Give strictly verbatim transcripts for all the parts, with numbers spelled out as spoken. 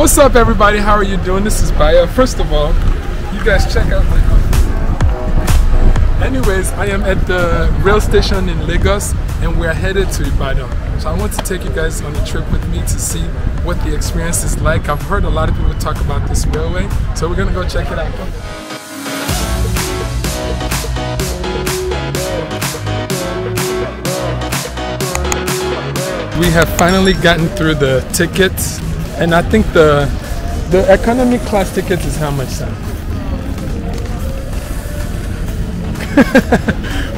what's up everybody? How are you doing? This is Bayo. First of all, you guys check out my house. Anyways, I am at the rail station in Lagos and we're headed to Ibadan. So I want to take you guys on a trip with me to see what the experience is like. I've heard a lot of people talk about this railway, so we're gonna go check it out. We have finally gotten through the tickets, and I think the the economy class ticket is how much, Sam?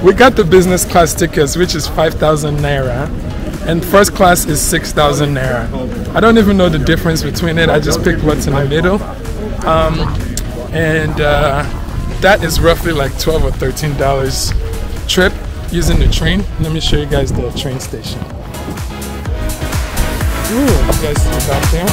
We got the business class tickets, which is five thousand Naira, and first class is six thousand Naira. I don't even know the difference between it, I just picked what's in the middle. Um, and uh, that is roughly like twelve or thirteen dollars trip using the train. Let me show you guys the train station. Ooh, you guys see back there?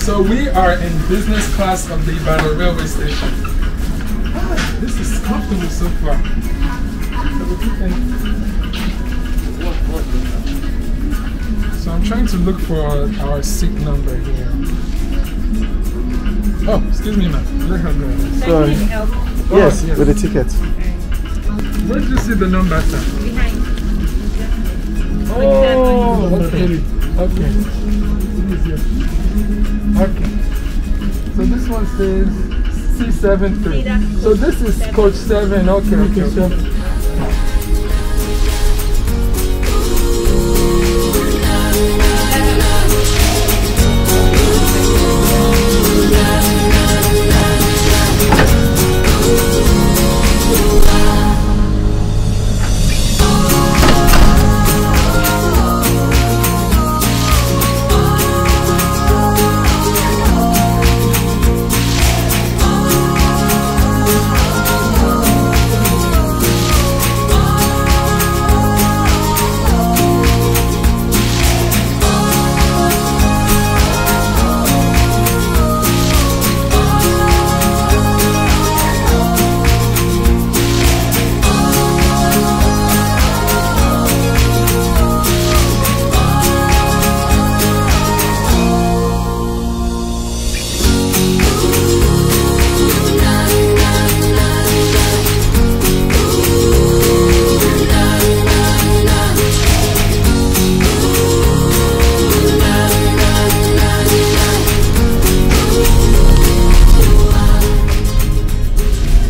So we are in business class of the Ibadan railway station. Ah, this is comfortable so far. So I'm trying to look for our seat number here. Oh, excuse me, ma'am. Let her go. Sorry. Oh, yes, yes, with the ticket. Where did you see the number, sir? Behind. Oh, okay. Okay. Okay, so this one says C seven three. So this is coach seven. Okay, okay, okay.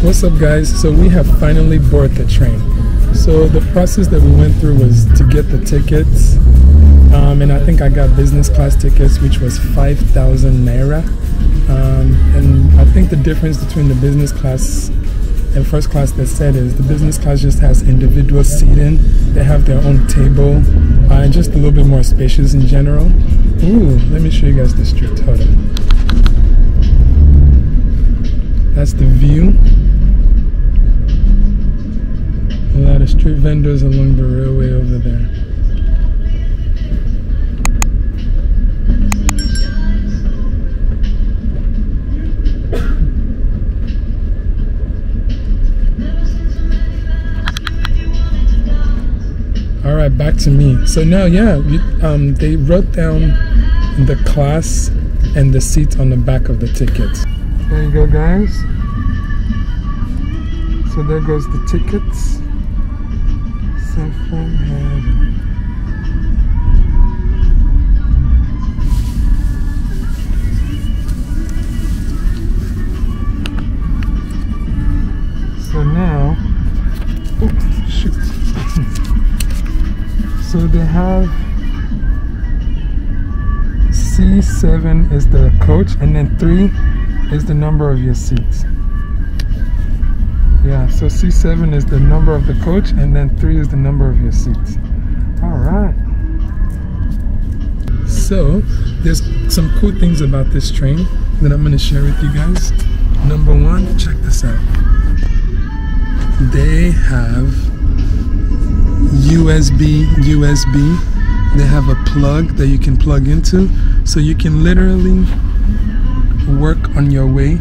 What's up guys? So we have finally boarded the train. So the process that we went through was to get the tickets, um, and I think I got business class tickets, which was five thousand Naira, um, and I think the difference between the business class and first class that said is the business class just has individual seating, they have their own table, uh, and just a little bit more spacious in general. Ooh, let me show you guys the street, hold on. That's the view. A lot of street vendors along the railway over there. All right, back to me. So now, yeah, you, um, they wrote down the class and the seat on the back of the ticket. There you go, guys. So there goes the tickets. Saffron Head. So now, oh, shoot. So they have C seven is the coach, and then three is the number of your seats. Yeah, so C seven is the number of the coach, and then three is the number of your seats. All right. So there's some cool things about this train that I'm going to share with you guys. Number one, check this out. They have U S B U S B, they have a plug that you can plug into, so you can literally work on your way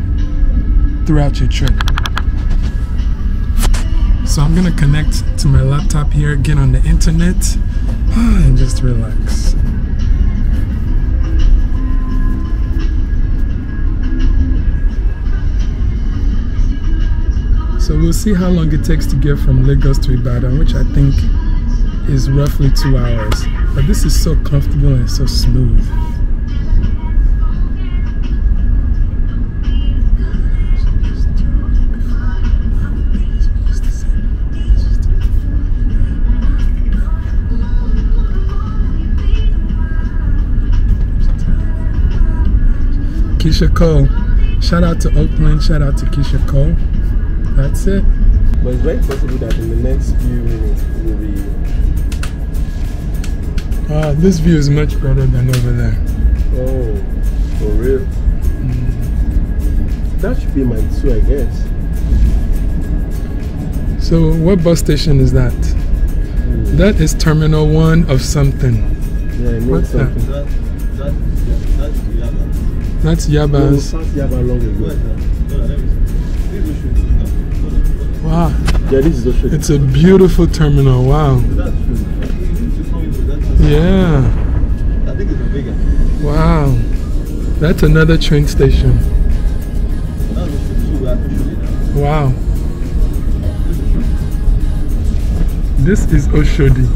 throughout your trip. So I'm gonna connect to my laptop here, get on the internet, and just relax. So we'll see how long it takes to get from Lagos to Ibadan, which I think is roughly two hours. But this is so comfortable and so smooth. Kisha Cole. Shout out to Oakland, shout out to Kisha Cole. That's it. But it's very possible that in the next few minutes we'll be... Ah, this view is much better than over there. Oh, for real? Mm. That should be my two, I guess. So what bus station is that? Mm. That is Terminal one of something. Yeah, it means something. That? That, that, that's Yaba. That's Yaba. We passed Yaba long ago. No, no, no, no, no. Wow. Yeah, this is Oshodi. It's a beautiful terminal. Wow. Yeah. I think it's bigger. Wow. That's another train station. Wow. This is Oshodi.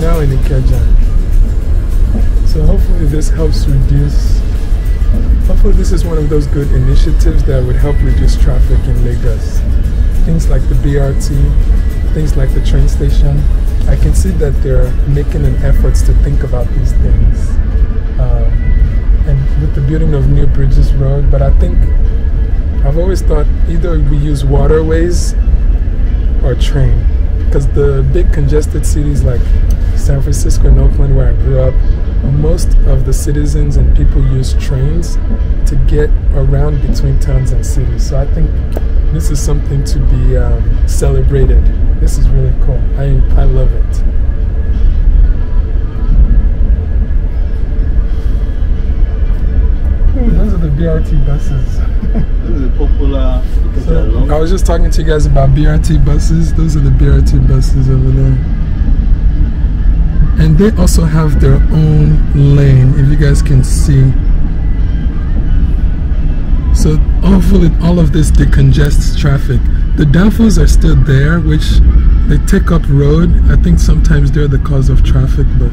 Now in Ikejan. So hopefully this helps reduce, hopefully this is one of those good initiatives that would help reduce traffic in Lagos. Things like the B R T, things like the train station. I can see that they're making an effort to think about these things. Um, and with the building of new bridges road, but I think, I've always thought either we use waterways or train. Because the big congested cities like San Francisco and Oakland, where I grew up, most of the citizens and people use trains to get around between towns and cities. So I think this is something to be um, celebrated. This is really cool. I, I love it. Ooh, those are the B R T buses. Those are the popular. So, I was just talking to you guys about B R T buses. Those are the B R T buses over there. And they also have their own lane, if you guys can see. So hopefully all of this decongests traffic. The duffels are still there, which they take up road. I think sometimes they're the cause of traffic, but,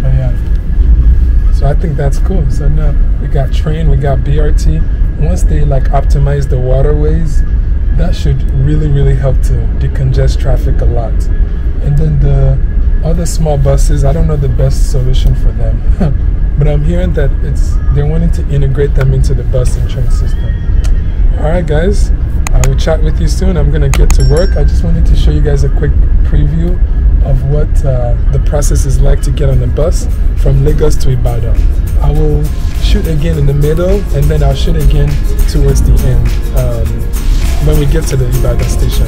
but yeah. So I think that's cool. So now we got train, we got B R T. Once they like optimize the waterways, that should really, really help to decongest traffic a lot. And then the other small buses, I don't know the best solution for them. But I'm hearing that it's they're wanting to integrate them into the bus and train system. Alright guys, I will chat with you soon. I'm going to get to work. I just wanted to show you guys a quick preview of what uh, the process is like to get on the bus from Lagos to Ibadan. I will shoot again in the middle, and then I'll shoot again towards the end um, when we get to the Ibadan station.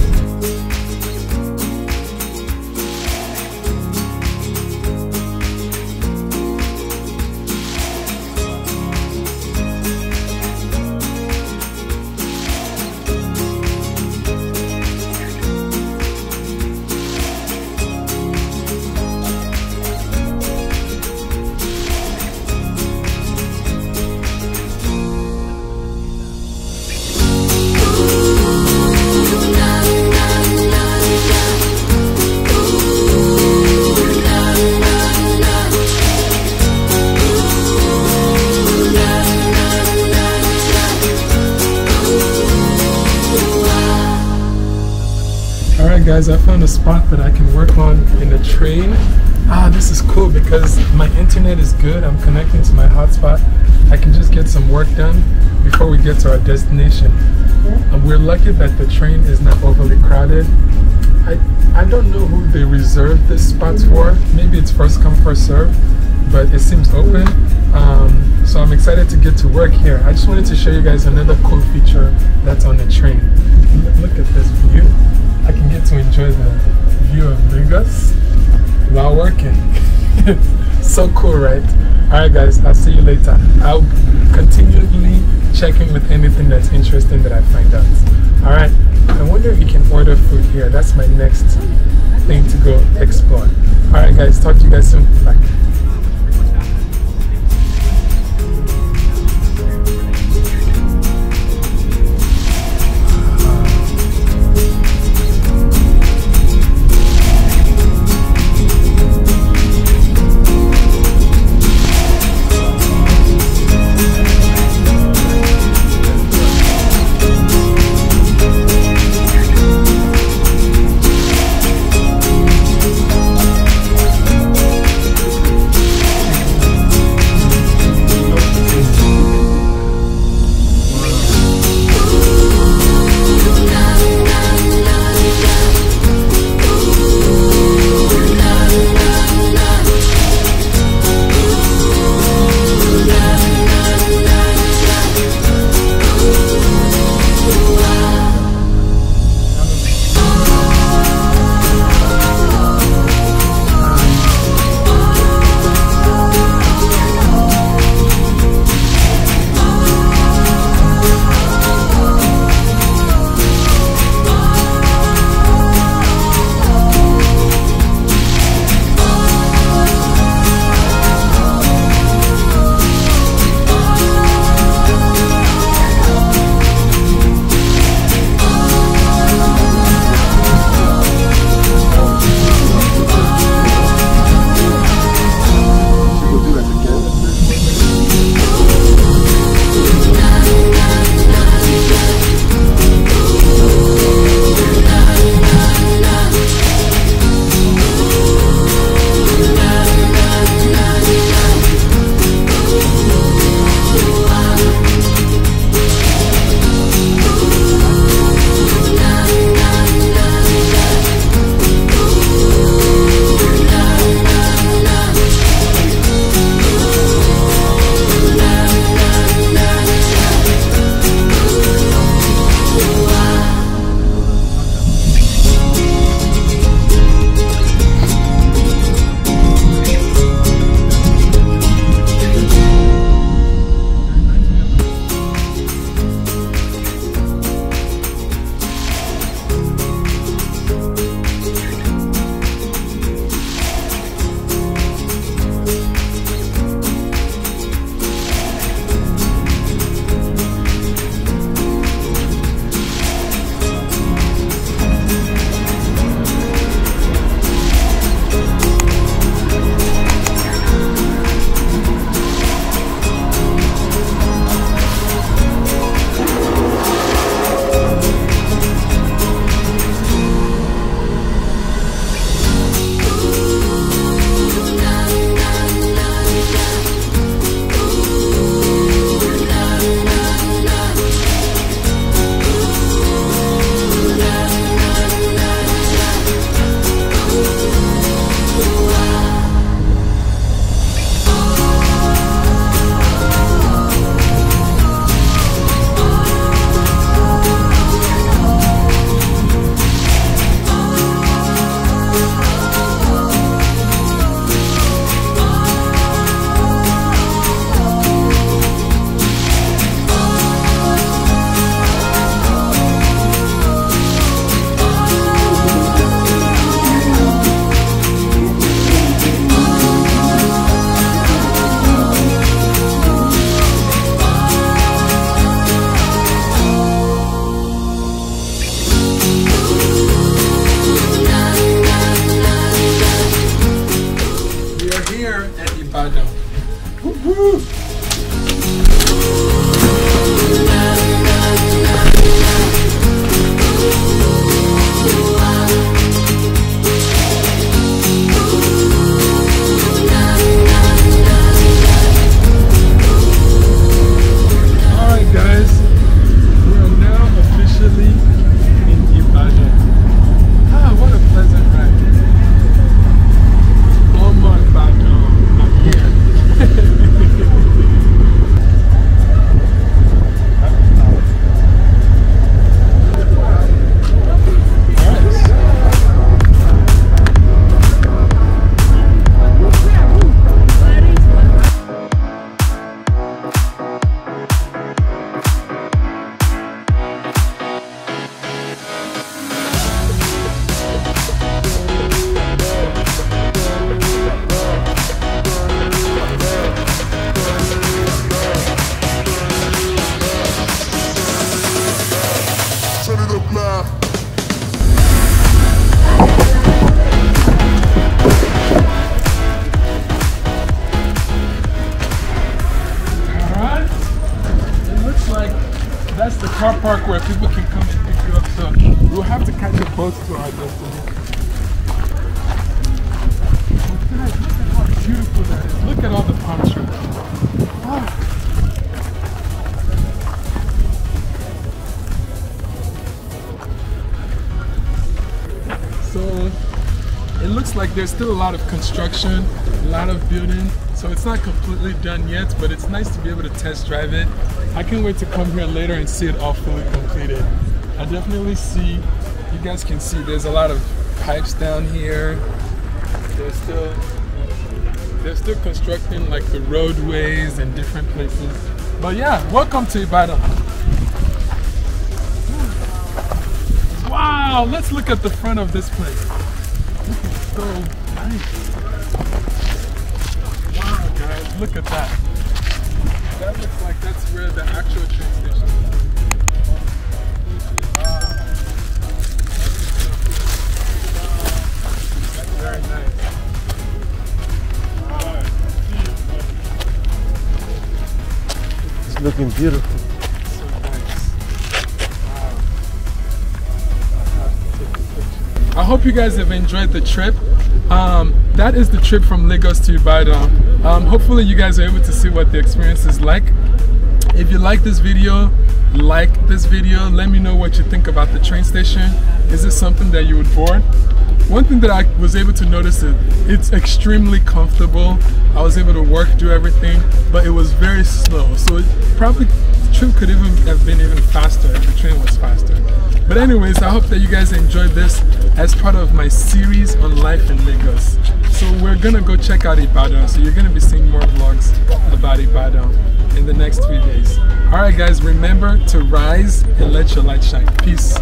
Guys, I found a spot that I can work on in the train. Ah, this is cool because my internet is good. I'm connecting to my hotspot. I can just get some work done before we get to our destination. And we're lucky that the train is not overly crowded. I, I don't know who they reserved this spot for. Maybe it's first come, first serve, but it seems open. Um, so I'm excited to get to work here. I just wanted to show you guys another cool feature that's on the train. Look at this view. I can get to enjoy the view of Lagos while working. So cool, right? Alright guys, I'll see you later. I'll continually check in with anything that's interesting that I find out. Alright, I wonder if you can order food here. That's my next thing to go explore. Alright guys, talk to you guys soon. Bye. There's still a lot of construction, a lot of building, so it's not completely done yet, but it's nice to be able to test drive it. I can't wait to come here later and see it all fully completed. I definitely see, you guys can see there's a lot of pipes down here. They're still, they're still constructing like the roadways and different places. But yeah, welcome to Ibadan. Wow, let's look at the front of this place. So nice. Wow guys, look at that. That looks like that's where the actual train station is. Wow. That's very nice. Wow. It's looking beautiful. I hope you guys have enjoyed the trip. Um, that is the trip from Lagos to Ibadan. Um, hopefully you guys are able to see what the experience is like. If you like this video, like this video. Let me know what you think about the train station. Is this something that you would board? One thing that I was able to notice is it's extremely comfortable. I was able to work, do everything, but it was very slow. So it probably the trip could even have been even faster if the train was faster. But anyways, I hope that you guys enjoyed this as part of my series on life in Lagos. So we're gonna go check out Ibadan. So you're gonna be seeing more vlogs about Ibadan in the next few days. Alright guys, remember to rise and let your light shine. Peace.